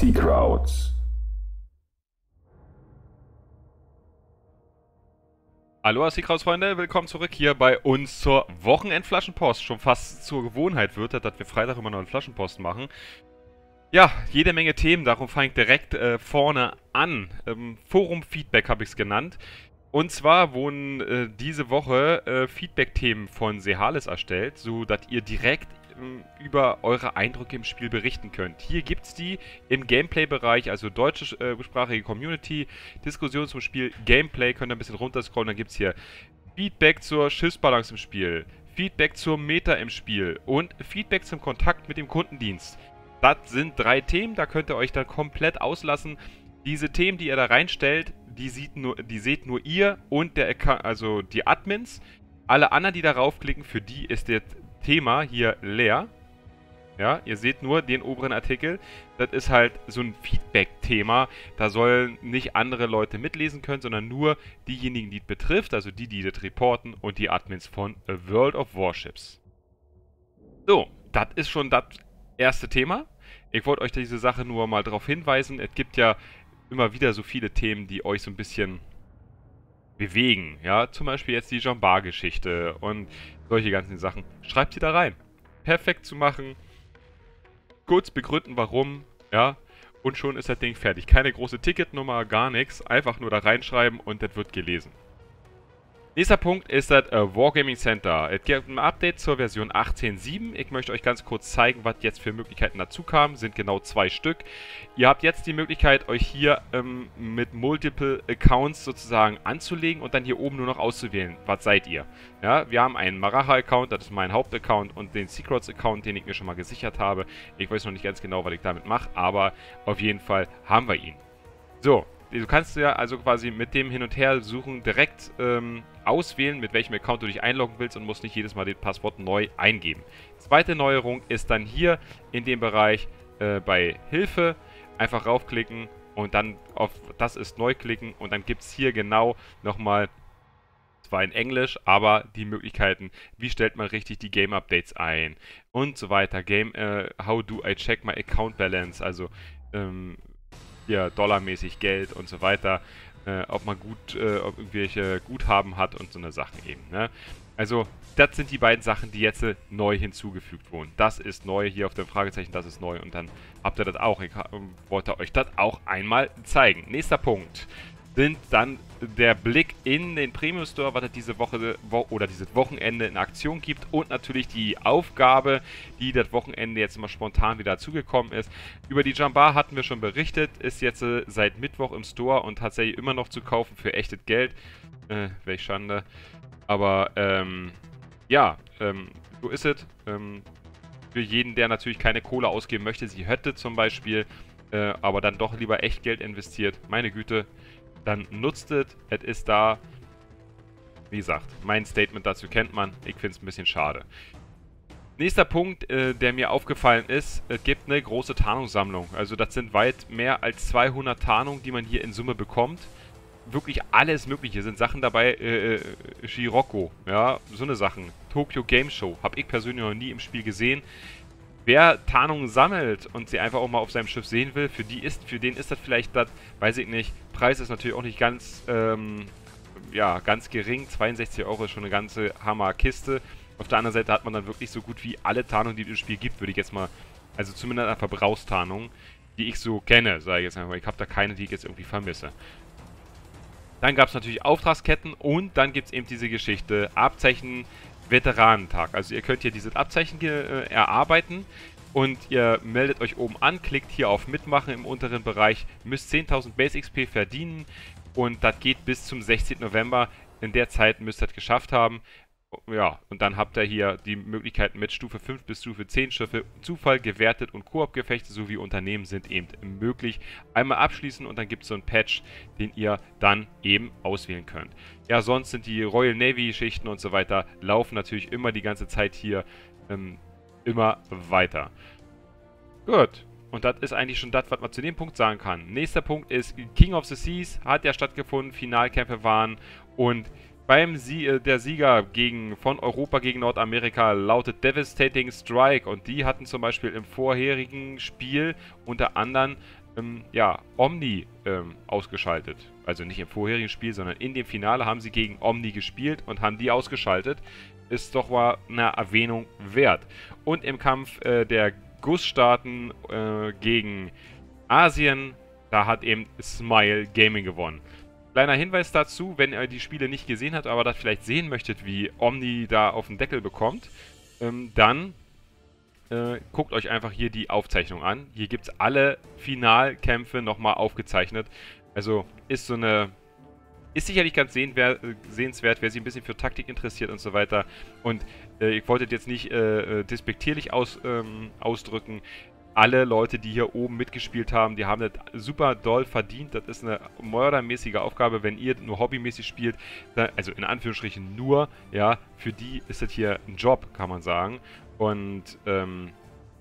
SeaKrauts. Hallo SeaKrauts-Freunde, willkommen zurück hier bei uns zur Wochenendflaschenpost. Schon fast zur Gewohnheit wird, dass wir Freitag immer noch eine Flaschenpost machen. Ja, jede Menge Themen, darum fange ich direkt vorne an. Forum-Feedback habe ich es genannt. Und zwar wurden diese Woche Feedback-Themen von Sehales erstellt, sodass ihr direkt über eure Eindrücke im Spiel berichten könnt. Hier gibt es die im Gameplay-Bereich, also deutschsprachige Community, Diskussion zum Spiel, Gameplay, könnt ihr ein bisschen runterscrollen, dann gibt es hier Feedback zur Schiffsbalance im Spiel, Feedback zur Meta im Spiel und Feedback zum Kontakt mit dem Kundendienst. Das sind 3 Themen, da könnt ihr euch dann komplett auslassen. Diese Themen, die ihr da reinstellt, die seht nur ihr und der Account, also die Admins. Alle anderen, die da raufklicken, für die ist der Thema hier leer. Ja, ihr seht nur den oberen Artikel. Das ist halt so ein Feedback-Thema. Da sollen nicht andere Leute mitlesen können, sondern nur diejenigen, die es betrifft. Also die, die das reporten und die Admins von World of Warships. So, das ist schon das erste Thema. Ich wollte euch diese Sache nur mal darauf hinweisen. Es gibt ja immer wieder so viele Themen, die euch so ein bisschen bewegen. Ja, zum Beispiel jetzt die Jambar-Geschichte und solche ganzen Sachen. Schreibt sie da rein. Perfekt zu machen. Kurz begründen, warum. Ja, und schon ist das Ding fertig. Keine große Ticketnummer, gar nichts. Einfach nur da reinschreiben und das wird gelesen. Nächster Punkt ist das Wargaming Center. Es gibt ein Update zur Version 18.7. Ich möchte euch ganz kurz zeigen, was jetzt für Möglichkeiten dazu kamen. Sind genau 2 Stück. Ihr habt jetzt die Möglichkeit, euch hier mit Multiple Accounts sozusagen anzulegen und dann hier oben nur noch auszuwählen. Was seid ihr? Ja, wir haben einen Maraha-Account, das ist mein Hauptaccount, und den SeaKrauts-Account, den ich mir schon mal gesichert habe. Ich weiß noch nicht ganz genau, was ich damit mache, aber auf jeden Fall haben wir ihn. So. Du kannst ja also quasi mit dem Hin- und Her-Suchen direkt auswählen, mit welchem Account du dich einloggen willst und musst nicht jedes Mal den Passwort neu eingeben. Zweite Neuerung ist dann hier in dem Bereich bei Hilfe. Einfach raufklicken und dann auf Das ist neu klicken und dann gibt es hier genau nochmal, zwar in Englisch, aber die Möglichkeiten, wie stellt man richtig die Game-Updates ein und so weiter. How do I check my account balance, also dollarmäßig Geld und so weiter, ob man ob irgendwelche Guthaben hat und so eine Sachen eben. Ne? Also das sind die beiden Sachen, die jetzt neu hinzugefügt wurden. Das ist neu, hier auf dem Fragezeichen, das ist neu und dann habt ihr das auch. Ich wollte euch das auch einmal zeigen. Nächster Punkt sind dann der Blick in den Premium Store, was es diese Woche oder dieses Wochenende in Aktion gibt und natürlich die Aufgabe, die das Wochenende jetzt mal spontan wieder dazugekommen ist. Über die Jambar hatten wir schon berichtet, ist jetzt seit Mittwoch im Store und tatsächlich immer noch zu kaufen für echtes Geld. Welch Schande. Aber so ist es. Für jeden, der natürlich keine Kohle ausgeben möchte, sie hätte zum Beispiel, aber dann doch lieber echt Geld investiert. Meine Güte. Dann nutzt es, es ist da, wie gesagt, mein Statement dazu kennt man, ich finde es ein bisschen schade. Nächster Punkt, der mir aufgefallen ist, es gibt eine große Tarnungssammlung, also das sind weit mehr als 200 Tarnungen, die man hier in Summe bekommt. Wirklich alles mögliche, sind Sachen dabei, Shiroko, ja, so eine Sachen, Tokyo Game Show, habe ich persönlich noch nie im Spiel gesehen. Wer Tarnungen sammelt und sie einfach auch mal auf seinem Schiff sehen will, für den ist das vielleicht das, weiß ich nicht, Preis ist natürlich auch nicht ganz, ganz gering, 62 € ist schon eine ganze Hammerkiste. Auf der anderen Seite hat man dann wirklich so gut wie alle Tarnungen, die es im Spiel gibt, würde ich jetzt mal, also zumindest an Verbrauchstarnungen, die ich so kenne, sage ich jetzt einfach mal, ich habe da keine, die ich jetzt irgendwie vermisse. Dann gab es natürlich Auftragsketten und dann gibt es eben diese Geschichte, Abzeichen, Veteranentag. Also ihr könnt hier dieses Abzeichen erarbeiten und ihr meldet euch oben an, klickt hier auf Mitmachen im unteren Bereich, müsst 10.000 Base XP verdienen und das geht bis zum 16. November. In der Zeit müsst ihr das geschafft haben. Ja, und dann habt ihr hier die Möglichkeiten mit Stufe 5 bis Stufe 10 Schiffe, Zufall, gewertet und Koop-Gefechte sowie Unternehmen sind eben möglich. Einmal abschließen und dann gibt es so einen Patch, den ihr dann eben auswählen könnt. Ja, sonst sind die Royal Navy-Schichten und so weiter, laufen natürlich immer die ganze Zeit hier immer weiter. Gut. Und das ist eigentlich schon das, was man zu dem Punkt sagen kann. Nächster Punkt ist, King of the Seas hat ja stattgefunden, Finalkämpfe waren und der Sieger von Europa gegen Nordamerika lautet Devastating Strike und die hatten zum Beispiel im vorherigen Spiel unter anderem ja, Omni ausgeschaltet. Also nicht im vorherigen Spiel, sondern in dem Finale haben sie gegen Omni gespielt und haben die ausgeschaltet. Ist doch mal eine Erwähnung wert. Und im Kampf der Gussstaaten gegen Asien, da hat eben Smile Gaming gewonnen. Kleiner Hinweis dazu, wenn ihr die Spiele nicht gesehen habt, aber das vielleicht sehen möchtet, wie Omni da auf den Deckel bekommt, dann guckt euch einfach hier die Aufzeichnung an. Hier gibt es alle Finalkämpfe nochmal aufgezeichnet. Also ist so eine... Ist sicherlich ganz sehenswert, wer sich ein bisschen für Taktik interessiert und so weiter. Und ich wollte jetzt nicht despektierlich ausdrücken. Alle Leute, die hier oben mitgespielt haben, die haben das super doll verdient. Das ist eine mördermäßige Aufgabe, wenn ihr nur hobbymäßig spielt. Also in Anführungsstrichen nur, ja, für die ist das hier ein Job, kann man sagen. Und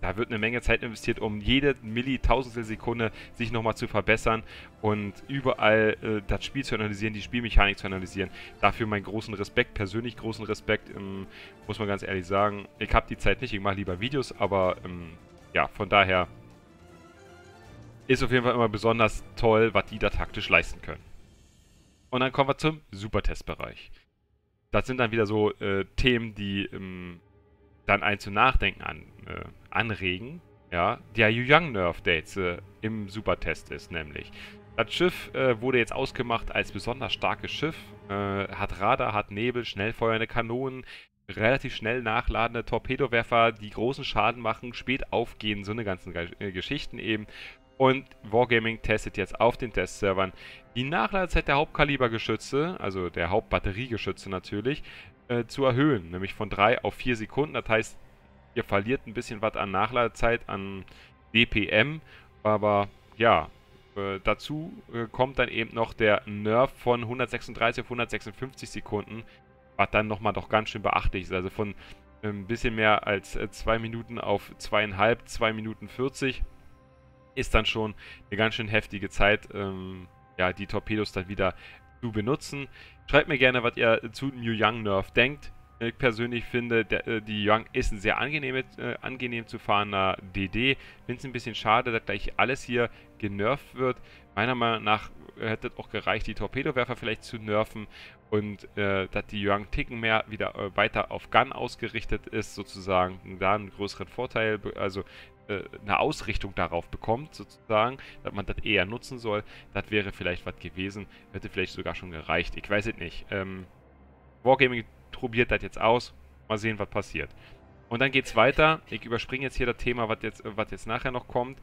da wird eine Menge Zeit investiert, um jede Millitausendstel Sekunde sich nochmal zu verbessern und überall das Spiel zu analysieren, die Spielmechanik zu analysieren. Dafür meinen großen Respekt, persönlich großen Respekt, muss man ganz ehrlich sagen. Ich habe die Zeit nicht, ich mache lieber Videos, aber ja, von daher ist auf jeden Fall immer besonders toll, was die da taktisch leisten können. Und dann kommen wir zum Supertestbereich. Das sind dann wieder so Themen, die dann einen zum Nachdenken anregen, ja, der Yueyang-Nerf, der jetzt im Supertest ist, nämlich. Das Schiff wurde jetzt ausgemacht als besonders starkes Schiff, hat Radar, hat Nebel, schnell feuernde Kanonen, relativ schnell nachladende Torpedowerfer, die großen Schaden machen, spät aufgehen, so eine ganzen Geschichten eben. Und Wargaming testet jetzt auf den Testservern die Nachladezeit der Hauptkalibergeschütze, also der Hauptbatteriegeschütze natürlich, zu erhöhen, nämlich von 3 auf 4 Sekunden. Das heißt, ihr verliert ein bisschen was an Nachladezeit, an DPM, aber ja, dazu kommt dann eben noch der Nerf von 136 auf 156 Sekunden, was dann nochmal doch ganz schön beachtlich ist, also von ein bisschen mehr als 2 Minuten auf 2,5, 2 Minuten 40 ist dann schon eine ganz schön heftige Zeit, ja, die Torpedos dann wieder zu benutzen. Schreibt mir gerne, was ihr zu dem Yueyang Nerf denkt. Ich persönlich finde, die Yueyang ist ein sehr angenehm zu fahrender DD. Finde es ein bisschen schade, dass gleich alles hier genervt wird. Meiner Meinung nach hätte es auch gereicht, die Torpedowerfer vielleicht zu nerven und dass die Yueyang Ticken mehr wieder weiter auf Gun ausgerichtet ist, sozusagen. Da einen größeren Vorteil, also eine Ausrichtung darauf bekommt, sozusagen, dass man das eher nutzen soll. Das wäre vielleicht was gewesen, hätte vielleicht sogar schon gereicht, ich weiß es nicht. Wargaming probiert das jetzt aus, mal sehen, was passiert. Und dann geht es weiter, ich überspringe jetzt hier das Thema, was jetzt nachher noch kommt,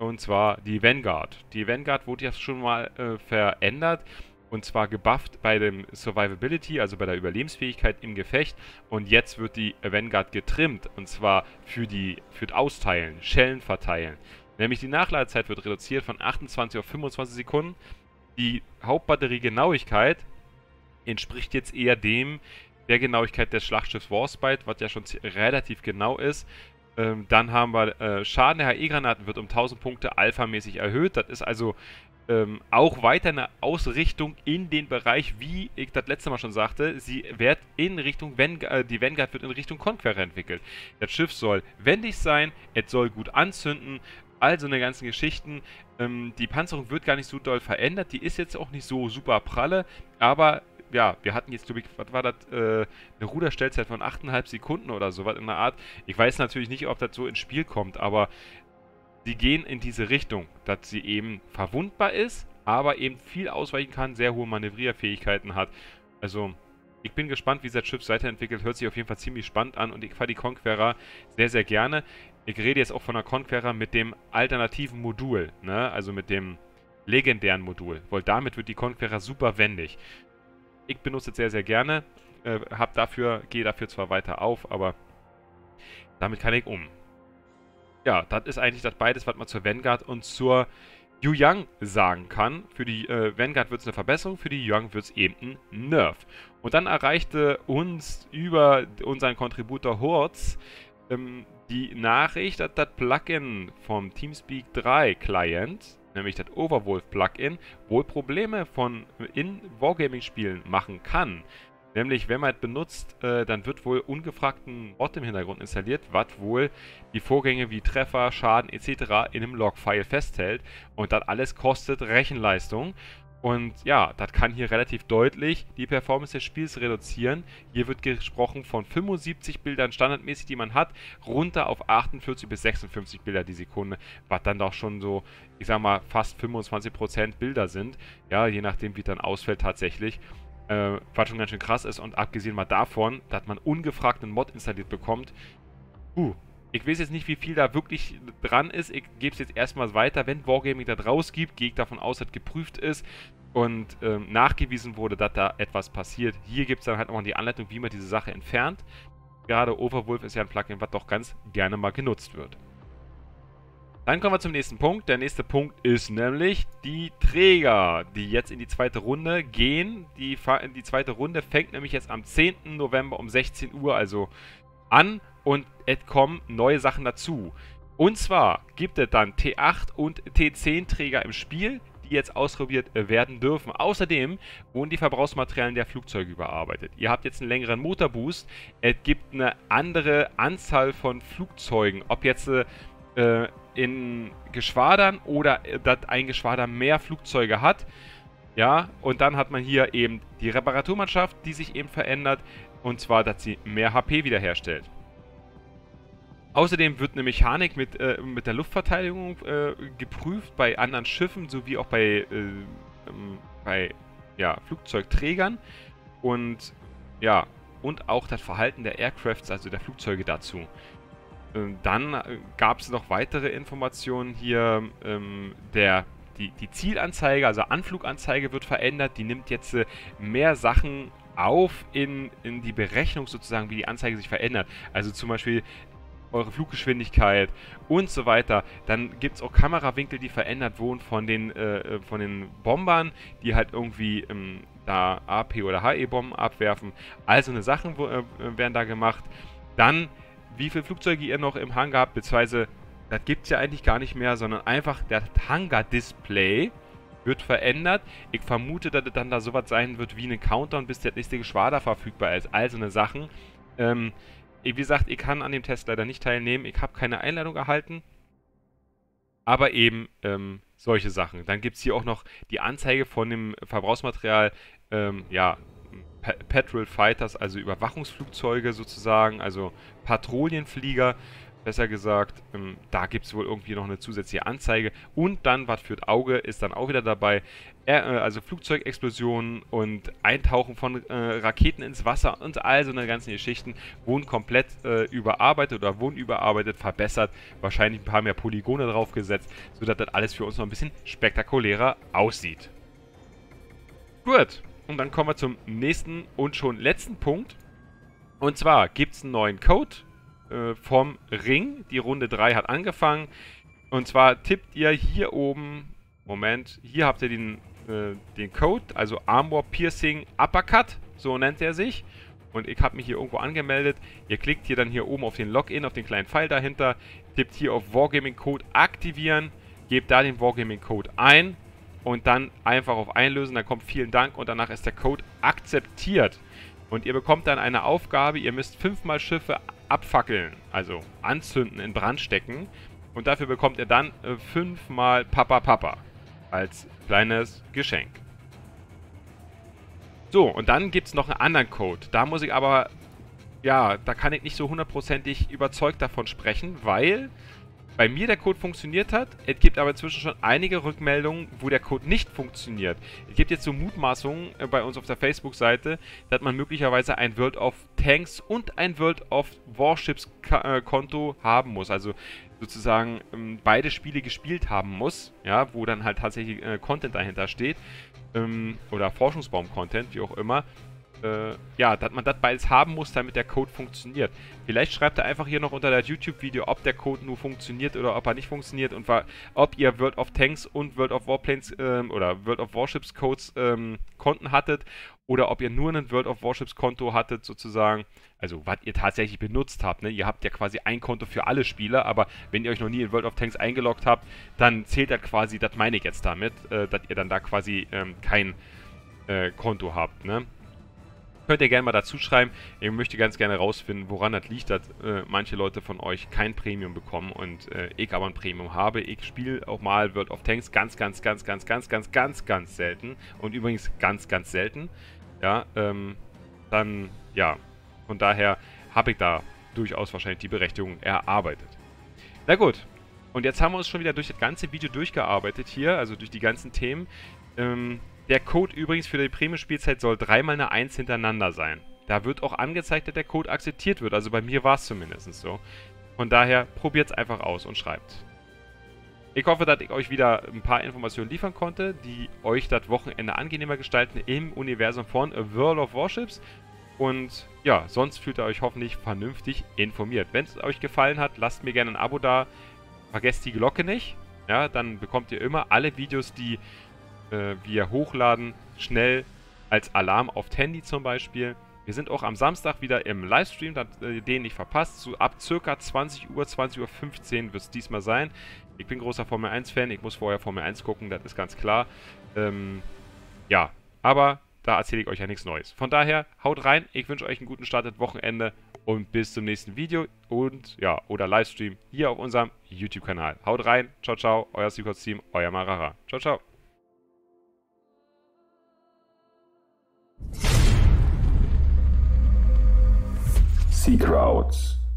und zwar die Vanguard. Die Vanguard wurde ja schon mal verändert, und zwar gebufft bei dem Survivability, also bei der Überlebensfähigkeit im Gefecht. Und jetzt wird die Vanguard getrimmt. Und zwar für Austeilen, Schellen verteilen. Nämlich die Nachladezeit wird reduziert von 28 auf 25 Sekunden. Die Hauptbatteriegenauigkeit entspricht jetzt eher der Genauigkeit des Schlachtschiffs Warspite, was ja schon relativ genau ist. Dann haben wir Schaden der HE-Granaten wird um 1000 Punkte alphamäßig erhöht. Das ist also... auch weiter eine Ausrichtung in den Bereich, wie ich das letzte Mal schon sagte, die Vanguard wird in Richtung Conqueror entwickelt. Das Schiff soll wendig sein, es soll gut anzünden, also eine ganzen Geschichten. Die Panzerung wird gar nicht so doll verändert, die ist jetzt auch nicht so super pralle, aber ja, wir hatten jetzt, was war das, eine Ruderstellzeit von 8,5 Sekunden oder sowas in der Art. Ich weiß natürlich nicht, ob das so ins Spiel kommt, aber sie gehen in diese Richtung, dass sie eben verwundbar ist, aber eben viel ausweichen kann, sehr hohe Manövrierfähigkeiten hat. Also, ich bin gespannt, wie das Schiff weiterentwickelt. Hört sich auf jeden Fall ziemlich spannend an und ich fahre die Conqueror sehr, sehr gerne. Ich rede jetzt auch von der Conqueror mit dem alternativen Modul, ne? Also mit dem legendären Modul, weil damit wird die Conqueror super wendig. Ich benutze es sehr, sehr gerne, gehe dafür zwar weiter auf, aber damit kann ich um. Ja, das ist eigentlich das beides, was man zur Vanguard und zur Yueyang sagen kann. Für die Vanguard wird es eine Verbesserung, für die Yueyang wird es eben ein Nerf. Und dann erreichte uns über unseren Contributor Hurz die Nachricht, dass das Plugin vom Teamspeak 3 Client, nämlich das Overwolf Plugin, wohl Probleme in Wargaming-Spielen machen kann. Nämlich, wenn man es benutzt, dann wird wohl ungefragt ein Mod im Hintergrund installiert, was wohl die Vorgänge wie Treffer, Schaden etc. in einem Log-File festhält. Und das alles kostet Rechenleistung. Und ja, das kann hier relativ deutlich die Performance des Spiels reduzieren. Hier wird gesprochen von 75 Bildern standardmäßig, die man hat, runter auf 48 bis 56 Bilder die Sekunde, was dann doch schon so, ich sag mal, fast 25% Bilder sind. Ja, je nachdem, wie es dann ausfällt tatsächlich. Was schon ganz schön krass ist, und abgesehen mal davon, dass man ungefragt einen Mod installiert bekommt. Ich weiß jetzt nicht, wie viel da wirklich dran ist. Ich gebe es jetzt erstmal weiter. Wenn Wargaming das rausgibt, gehe ich davon aus, dass geprüft ist und nachgewiesen wurde, dass da etwas passiert. Hier gibt es dann halt auch noch die Anleitung, wie man diese Sache entfernt. Gerade Overwolf ist ja ein Plugin, was doch ganz gerne mal genutzt wird. Dann kommen wir zum nächsten Punkt. Der nächste Punkt ist nämlich die Träger, die jetzt in die zweite Runde gehen. Die zweite Runde fängt nämlich jetzt am 10. November um 16 Uhr also an, und es kommen neue Sachen dazu. Und zwar gibt es dann T8 und T10 Träger im Spiel, die jetzt ausprobiert werden dürfen. Außerdem wurden die Verbrauchsmaterialien der Flugzeuge überarbeitet. Ihr habt jetzt einen längeren Motorboost. Es gibt eine andere Anzahl von Flugzeugen, ob jetzt in Geschwadern oder dass ein Geschwader mehr Flugzeuge hat. Ja, und dann hat man hier eben die Reparaturmannschaft, die sich eben verändert, und zwar, dass sie mehr HP wiederherstellt. Außerdem wird eine Mechanik mit der Luftverteidigung geprüft bei anderen Schiffen sowie auch bei ja, Flugzeugträgern, und ja, und auch das Verhalten der Aircrafts, also der Flugzeuge dazu. Dann gab es noch weitere Informationen hier, die Zielanzeige, also Anfluganzeige wird verändert, die nimmt jetzt mehr Sachen auf in die Berechnung sozusagen, wie die Anzeige sich verändert. Also zum Beispiel eure Fluggeschwindigkeit und so weiter. Dann gibt es auch Kamerawinkel, die verändert wurden von den Bombern, die halt irgendwie da AP- oder HE-Bomben abwerfen. Also eine Sachen werden da gemacht. Dann, wie viele Flugzeuge ihr noch im Hangar habt, beziehungsweise das gibt es ja eigentlich gar nicht mehr, sondern einfach das Hangar-Display wird verändert. Ich vermute, dass es dann da sowas sein wird wie ein Countdown, bis der nächste Geschwader verfügbar ist. Also eine Sachen. Wie gesagt, ich kann an dem Test leider nicht teilnehmen. Ich habe keine Einladung erhalten. Aber eben solche Sachen. Dann gibt es hier auch noch die Anzeige von dem Verbrauchsmaterial, ja, Patrol Fighters, also Überwachungsflugzeuge sozusagen, also Patrouillenflieger, besser gesagt. Da gibt es wohl irgendwie noch eine zusätzliche Anzeige. Und dann, was fürs Auge, ist dann auch wieder dabei. Also Flugzeugexplosionen und Eintauchen von Raketen ins Wasser und all so eine ganzen Geschichten wurden komplett überarbeitet oder wurden überarbeitet, verbessert. Wahrscheinlich ein paar mehr Polygone draufgesetzt, sodass das alles für uns noch ein bisschen spektakulärer aussieht. Gut. Und dann kommen wir zum nächsten und schon letzten Punkt. Und zwar gibt es einen neuen Code vom Ring. Die Runde 3 hat angefangen. Und zwar tippt ihr hier oben, Moment, hier habt ihr den Code, also Armor Piercing Uppercut, so nennt er sich. Und ich habe mich hier irgendwo angemeldet. Ihr klickt hier dann hier oben auf den Login, auf den kleinen Pfeil dahinter, tippt hier auf Wargaming Code aktivieren, gebt da den Wargaming Code ein. Und dann einfach auf Einlösen, dann kommt vielen Dank und danach ist der Code akzeptiert. Und ihr bekommt dann eine Aufgabe, ihr müsst 5-mal Schiffe abfackeln, also anzünden, in Brand stecken. Und dafür bekommt ihr dann 5-mal Papa Papa als kleines Geschenk. So, und dann gibt es noch einen anderen Code. Da muss ich aber, ja, da kann ich nicht so hundertprozentig überzeugt davon sprechen, weil bei mir der Code funktioniert hat. Es gibt aber inzwischen schon einige Rückmeldungen, wo der Code nicht funktioniert. Es gibt jetzt so Mutmaßungen bei uns auf der Facebook-Seite, dass man möglicherweise ein World of Tanks und ein World of Warships Konto haben muss. Also sozusagen beide Spiele gespielt haben muss, ja, wo dann halt tatsächlich Content dahinter steht. Oder Forschungsbaum-Content, wie auch immer. Ja, dass man das beides haben muss, damit der Code funktioniert. Vielleicht schreibt er einfach hier noch unter das YouTube-Video, ob der Code nur funktioniert oder ob er nicht funktioniert und ob ihr World of Tanks und World of Warplanes oder World of Warships Codes Konten hattet oder ob ihr nur ein World of Warships Konto hattet sozusagen, also was ihr tatsächlich benutzt habt, ne? Ihr habt ja quasi ein Konto für alle Spieler, aber wenn ihr euch noch nie in World of Tanks eingeloggt habt, dann zählt das quasi, das meine ich jetzt damit, dass ihr dann da quasi kein Konto habt, ne? Könnt ihr gerne mal dazu schreiben. Ich möchte ganz gerne rausfinden, woran das liegt, dass manche Leute von euch kein Premium bekommen und ich aber ein Premium habe. Ich spiele auch mal World of Tanks ganz selten. Und übrigens ganz selten. Ja, dann, ja, von daher habe ich da durchaus wahrscheinlich die Berechtigung erarbeitet. Na gut, und jetzt haben wir uns schon wieder durch das ganze Video durchgearbeitet hier, also durch die ganzen Themen. Der Code übrigens für die Premium-Spielzeit soll 3 mal eine 1 hintereinander sein. Da wird auch angezeigt, dass der Code akzeptiert wird, also bei mir war es zumindest so. Von daher, probiert es einfach aus und schreibt. Ich hoffe, dass ich euch wieder ein paar Informationen liefern konnte, die euch das Wochenende angenehmer gestalten im Universum von World of Warships. Und ja, sonst fühlt ihr euch hoffentlich vernünftig informiert. Wenn es euch gefallen hat, lasst mir gerne ein Abo da. Vergesst die Glocke nicht. Ja, dann bekommt ihr immer alle Videos, die wir hochladen, schnell als Alarm aufs Handy zum Beispiel. Wir sind auch am Samstag wieder im Livestream, den nicht verpasst. So ab ca. 20 Uhr, 20.15 Uhr wird es diesmal sein. Ich bin großer Formel 1-Fan, ich muss vorher Formel 1 gucken, das ist ganz klar. Ja, aber da erzähle ich euch ja nichts Neues. Von daher, haut rein, ich wünsche euch einen guten Start ins Wochenende und bis zum nächsten Video und ja, oder Livestream hier auf unserem YouTube-Kanal. Haut rein, ciao, ciao, euer SeaKrauts-Team, euer Maraha. Ciao, ciao. SeaKrauts.